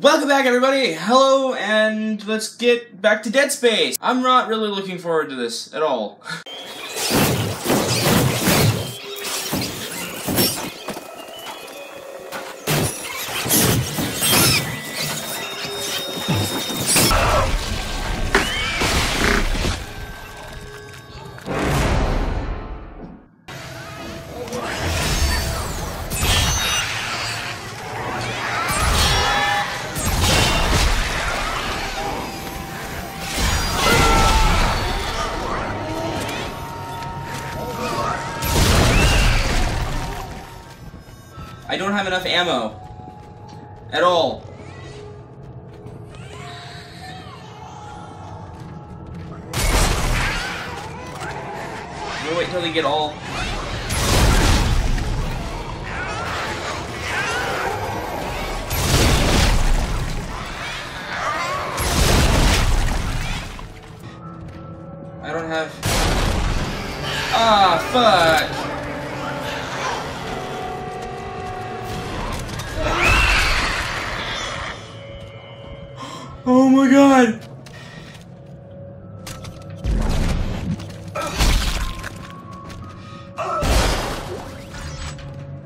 Welcome back, everybody! Hello, and let's get back to Dead Space! I'm not really looking forward to this at all. I don't have enough ammo. At all. We'll wait till they get all... I don't have... Ah, fuck! Oh my god!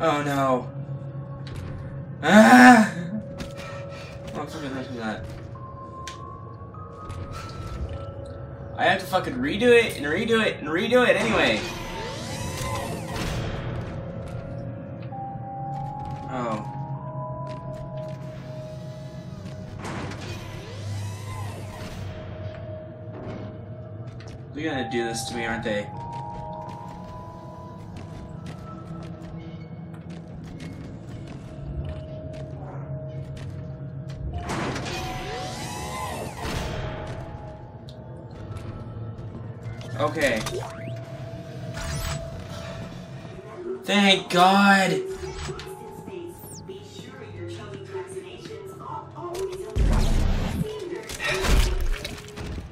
Oh no. Ah! Oh, I'm fucking rushing that. I have to fucking redo it and redo it and redo it anyway. Oh. They're gonna do this to me, aren't they? Okay. Thank God!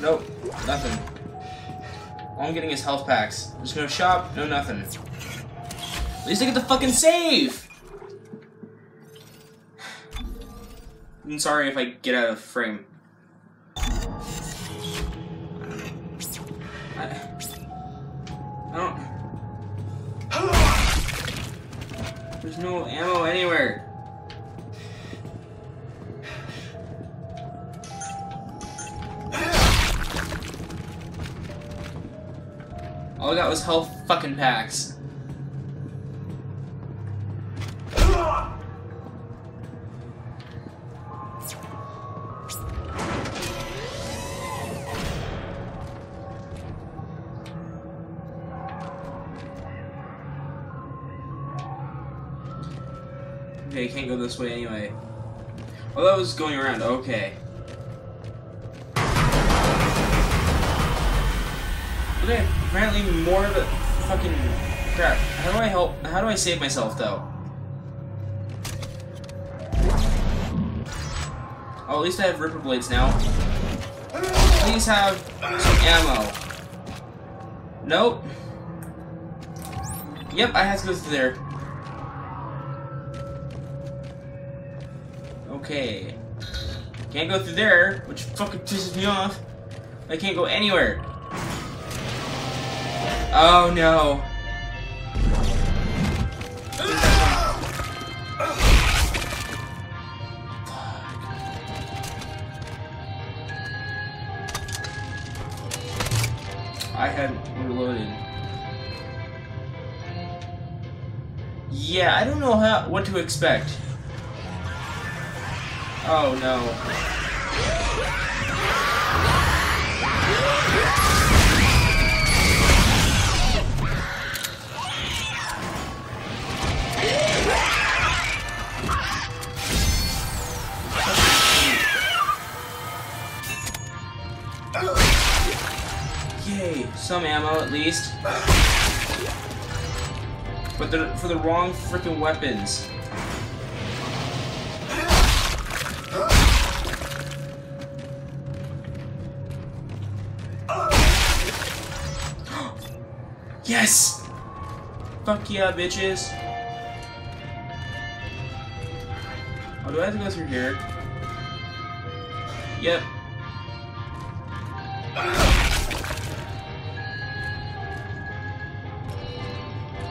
Nope, nothing. All I'm getting is health packs. There's no shop, no nothing. At least I get the fucking save! I'm sorry if I get out of frame. I don't... There's no ammo anywhere. All I got was health fucking packs. Okay, I can't go this way anyway. Oh, that was going around. Okay. Okay. Apparently more of a fucking crap. How do I help? How do I save myself though? Oh, at least I have Ripper Blades now. Please have some ammo. Nope. Yep, I have to go through there. Okay. Can't go through there, which fucking pisses me off. I can't go anywhere. Oh no. I hadn't reloaded. Yeah, I don't know how what to expect. Oh no. Yay, some ammo at least. But they're for the wrong freaking weapons. Yes! Fuck yeah, bitches. Oh, do I have to go through here? Yep.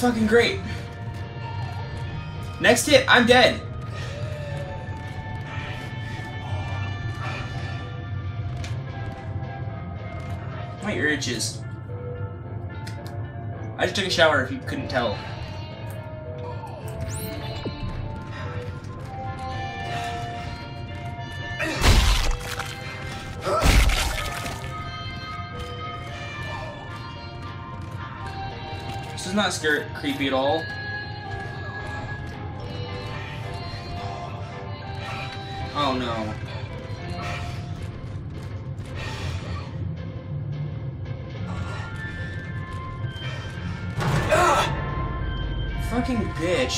Fucking great. Next hit, I'm dead. My ear itches. I just took a shower if you couldn't tell. This is not scary, creepy at all. Oh no. Ah! Fucking bitch.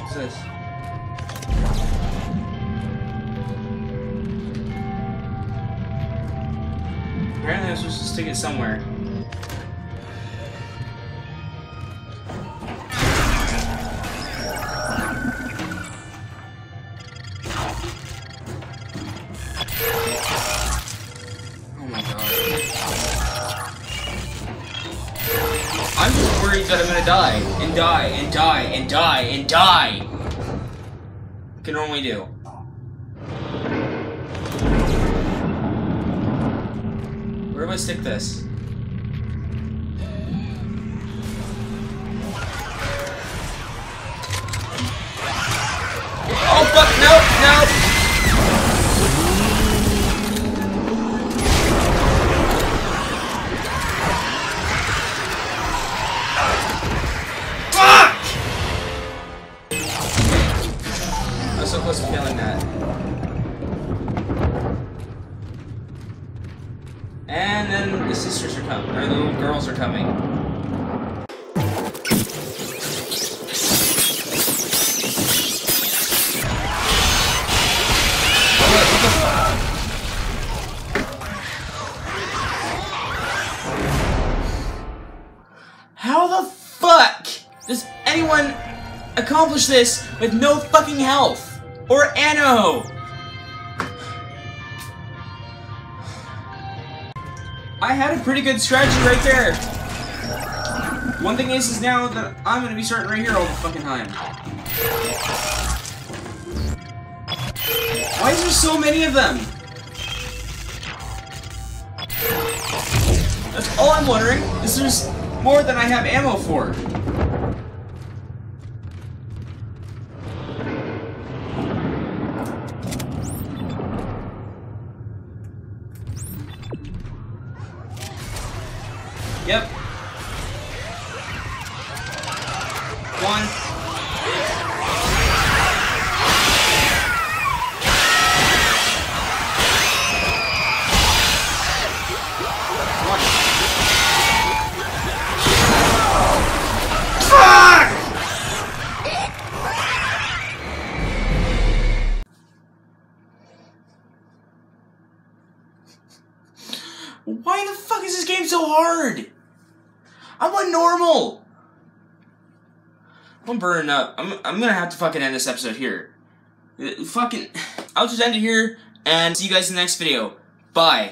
What's this? Apparently I'm supposed to stick it somewhere. Oh my god. I'm just worried that I'm gonna die, and die, and die, and die, and die! I can normally do. Where do I stick this? Oh fuck, no, no! Fuck! I was so close to killing that. And then the sisters are coming, or the little girls are coming. How the fuck does anyone accomplish this with no fucking health? Or ammo? I had a pretty good strategy right there. One thing is now that I'm gonna be starting right here all the fucking time. Why is there so many of them? That's all I'm wondering. Is there's more than I have ammo for? Yep. One. Fuck! Why the fuck is this game so hard? I want normal! I'm burning up. I'm gonna have to fucking end this episode here. I'll just end it here, and see you guys in the next video. Bye.